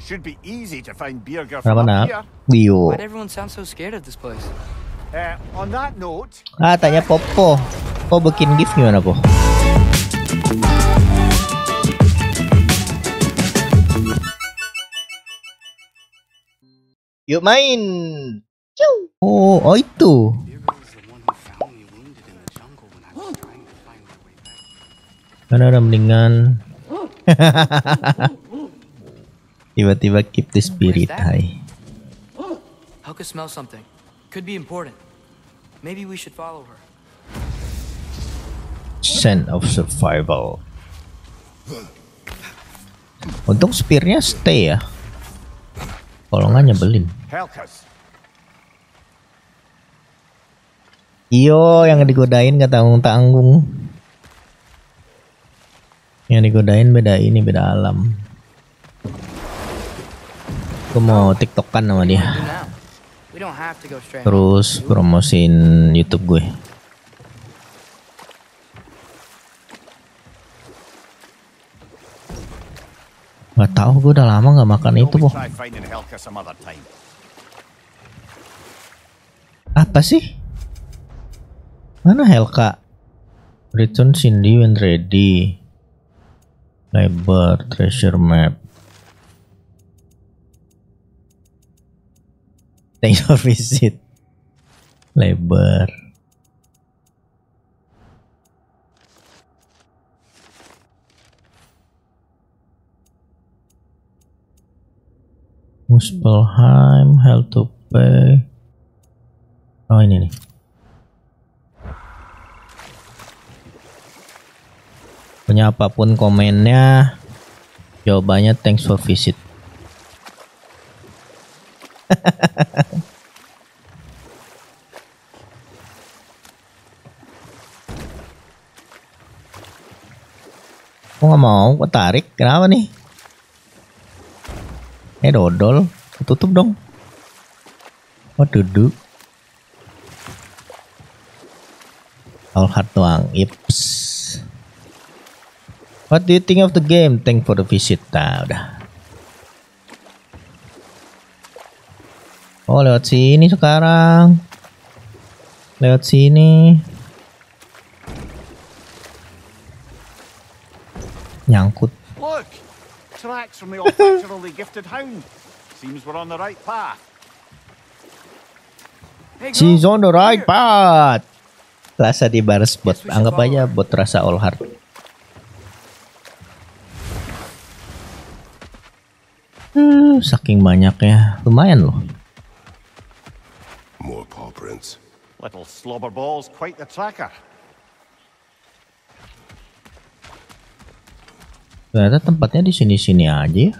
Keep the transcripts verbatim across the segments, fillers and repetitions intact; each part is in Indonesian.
Should be easy to find beer guff here. Why everyone sounds so scared of this place? Uh, on that note, ah, tanya Popo. Popo bikin gift gimana, Popo? Yuk main. Oh, oh itu. Karena udah mendingan. Tiba-tiba keep the spirit high. How could smell something? Could be important. Maybe we should follow her. Sense of survival. Untung spearnya stay ya. Kalau nggak nyebelin. Iyo yang digodain nggak tanggung-tanggung. Yang digodain beda ini, beda alam. Aku mau tiktokan sama dia. Terus promosiin YouTube gue. Gak tau, gue udah lama gak makan itu, Poh. Apa sih? Mana Helka? Return Cindy when ready. Labor, treasure map. Thanks for visit. Labor. Muspelheim, hell to pay. Oh ini nih. Punya apapun komennya, jawabannya thanks for visit. Aku nggak mau, aku tarik. Kenapa nih? Eh dodol, aku tutup dong. Oh duduk. All hard doang. Ips. What do you think of the game? Thank for the visit. Nah, udah. Oh lewat sini sekarang. Lewat sini. Nyangkut. Look, tracks from the old-fashionedly gifted hound. Seems we're on the right path. She's on the right path. Rasa di baris bot. Anggap aja bot rasa all hard. Hmm, saking banyaknya. Lumayan loh. More paw prints. Little slobberballs, quite the tracker. Ternyata tempatnya di sini-sini aja.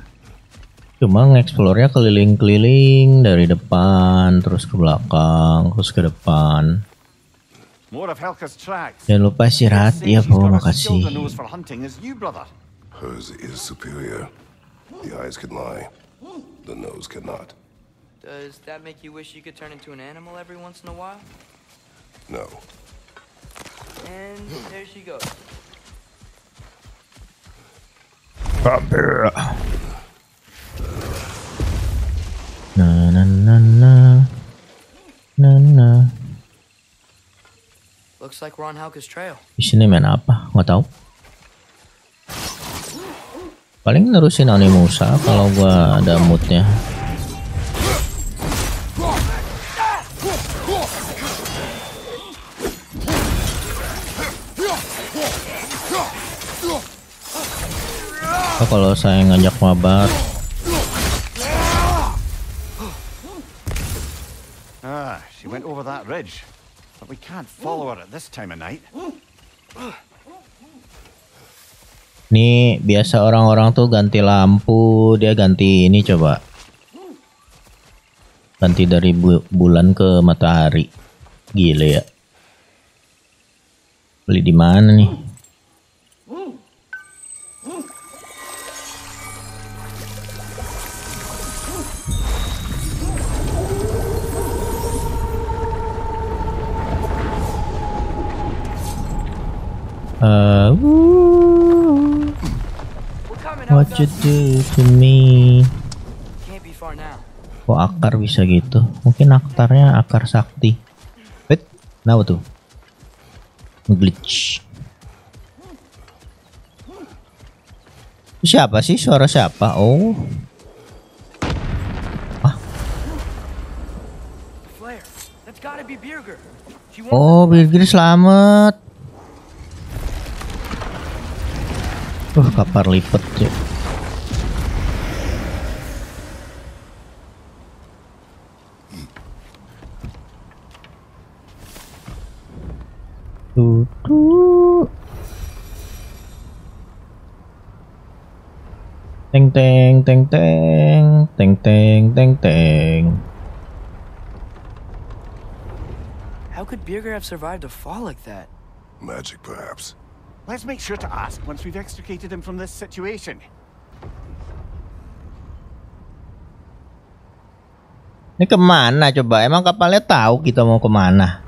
Cuma ngeksplornya keliling-keliling dari depan, terus ke belakang, terus ke depan. Jangan lupa istirahat ya, Bu. Makasih. Hers is superior. The eyes can lie. The nose cannot. Does that make you wish you could turn into an animal every once in a while? No. And there she goes. Na na na na na na. Looks like Ron Hawk's trail. Di sini main apa? Nggak tahu. Paling nerusin Ani Musa kalau gua ada moodnya. Kalau saya ngajak mabar. Ah, she went over that ridge. But we can't follow her at this time of night. Nih, biasa orang-orang tuh ganti lampu, dia ganti ini coba. Ganti dari bu bulan ke matahari. Gile ya. Beli di mana nih? Uh, what you do to me? Kok akar bisa gitu? Mungkin akarnya akar sakti. Wait, kenapa tuh? Nge-glitch. Siapa sih? Suara siapa? Oh. Hah? Oh, Birger selamat. Uh, kapar lipat ya. Tuh, tuh. Teng teng teng teng teng teng teng teng. How could Birger have survived a fall like that? Magic perhaps. Let's make sure to ask once we've extricated him from this situation. Ini kemana coba? Emang kapalnya tahu kita mau kemana?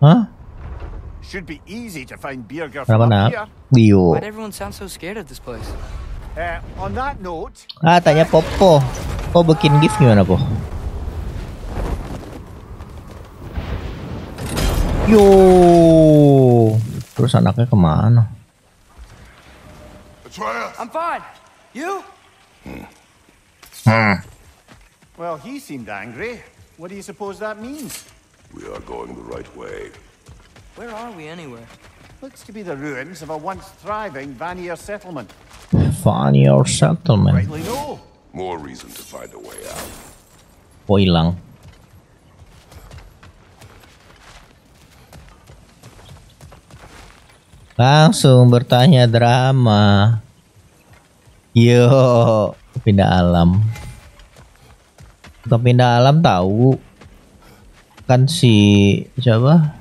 Hah? Should be easy to find Birger from here. Dio. Why everyone sounds so scared of this place? Eh, on that note. Ah, tanya Popo. Kok bikin gift gimana, Po? Yo. Terus anaknya kemana? I'm fine. You? Hmm. Well, he seemed angry. What do you suppose that means? We are going the right way. Where are we anyway? Looks to be the ruins of a once thriving Vania settlement. Vania settlement. Rightly no. More reason to find a way out. Oh, hilang. Langsung bertanya drama. Yo, pindah alam. Kita pindah alam tahu. Kan si siapa?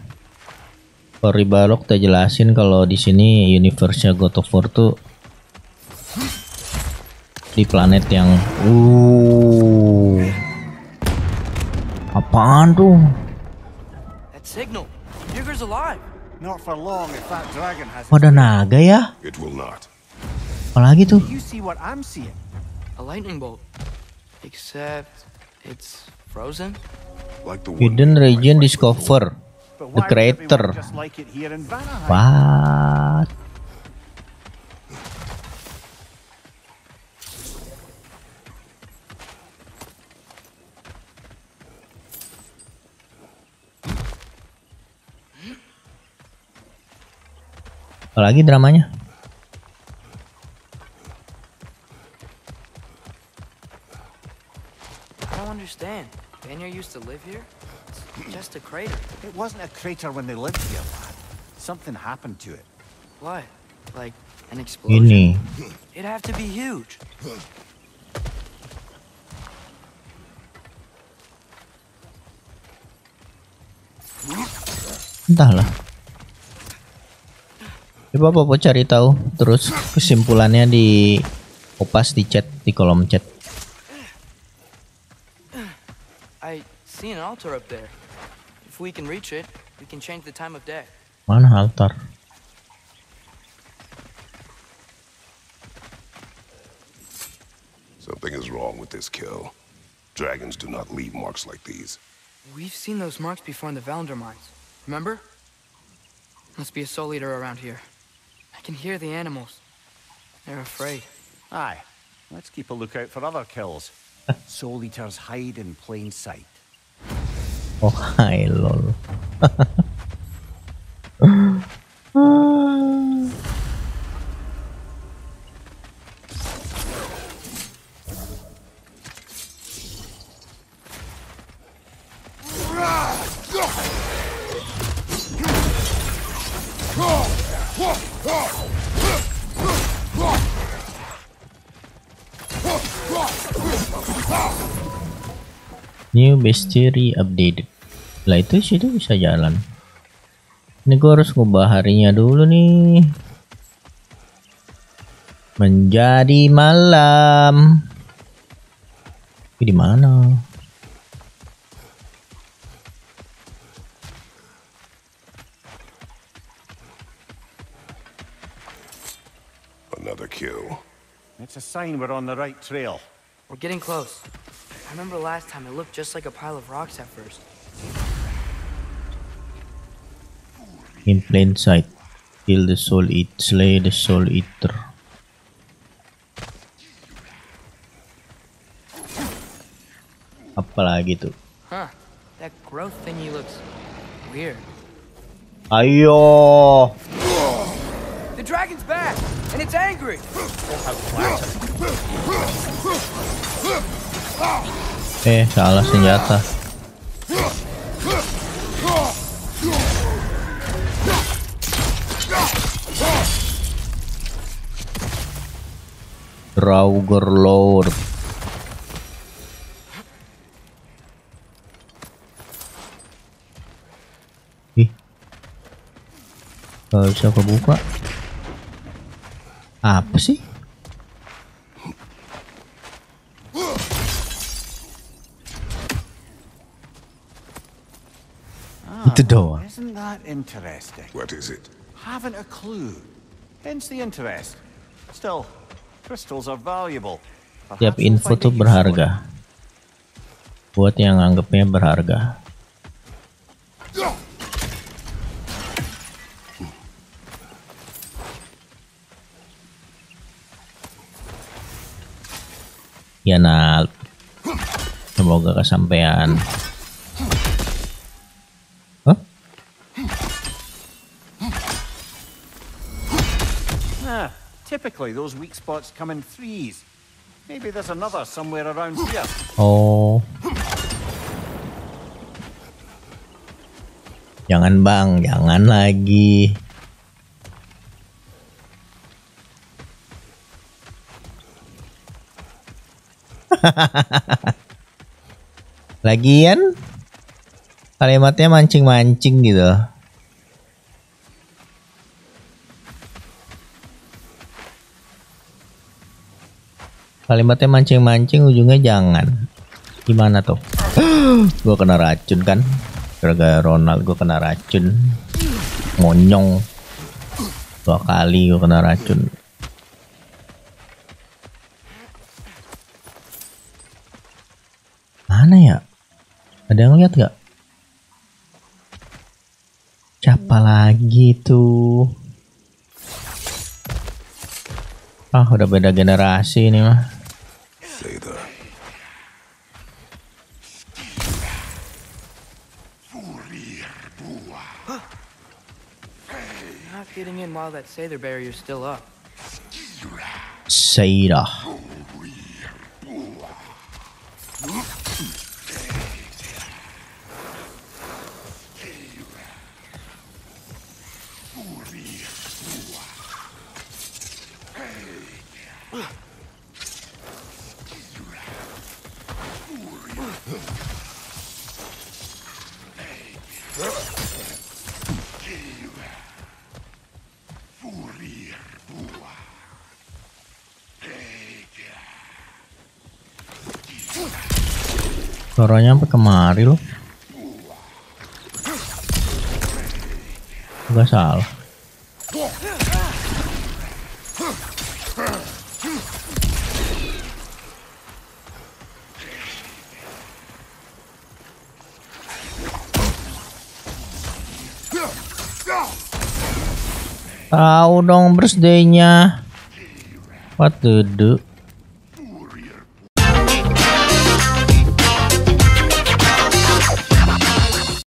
Ori Barok udah jelasin kalau di sini universe-nya God of War tuh di planet yang uh apaan tuh? That signal. Digger's alive. Not for long if that dragon has. Ada naga ya? It will not. Apalagi tuh? You see what I'm seeing? A lightning bolt. Except it's frozen. Hidden region discover. The Creator. What? Apalagi dramanya? I don't understand. Vania used to live here. Just a crater. It wasn't a crater when they lived here, lad. Something happened to it. What? Like an explosion? Ini. It'd have to be huge. Entahlah. Coba Popo cari tahu. Terus kesimpulannya di opas di chat di kolom chat. I see an altar up there. If we can reach it, we can change the time of day. Mana altar? Something is wrong with this kill. Dragons do not leave marks like these. We've seen those marks before in the Valendar mines. Remember? Must be a soul eater around here. I can hear the animals. They're afraid. Aye. Let's keep a lookout for other kills. Soul eaters hide in plain sight. Oh, hi, lol. New bestiary updated. Setelah itu sih itu bisa jalan. Ini gue harus ngubah harinya dulu nih. Menjadi malam. Ini di mana? Another kill. It's a sign we're on the right trail. We're getting close. I remember last time it looked just like a pile of rocks at first. In plain sight. Kill the soul eat. Slay the soul eater. Apalagi tuh. Huh. That growth thingy looks weird. Ayo. The dragon's back and it's angry. Eh, salah senjata. Drauger Lord. Ih. Kalau bisa aku buka. Apa sih? Ah, itu doang. Isn't that interesting? What is it? Haven't a clue. Hence the interest. Still, crystals are valuable. Setiap info tuh berharga. Buat yang anggapnya berharga. Ya nah, semoga kesampaian. Huh? Ah, typically those weak spots come in threes. Maybe there's another somewhere around here. Oh. Jangan bang, jangan lagi. Lagian kalimatnya mancing-mancing gitu. Kalimatnya mancing-mancing ujungnya jangan. Gimana tuh? Gua kena racun kan? Gara-gara Ronald gua kena racun. Monyong. Dua kali gua kena racun. Mana ya? Ada yang lihat nggak? Siapa lagi tuh? Ah, udah beda generasi ini mah. Seira. Suaranya sampai kemari loh. Gak salah. Tahu dong birthday-nya. What to do?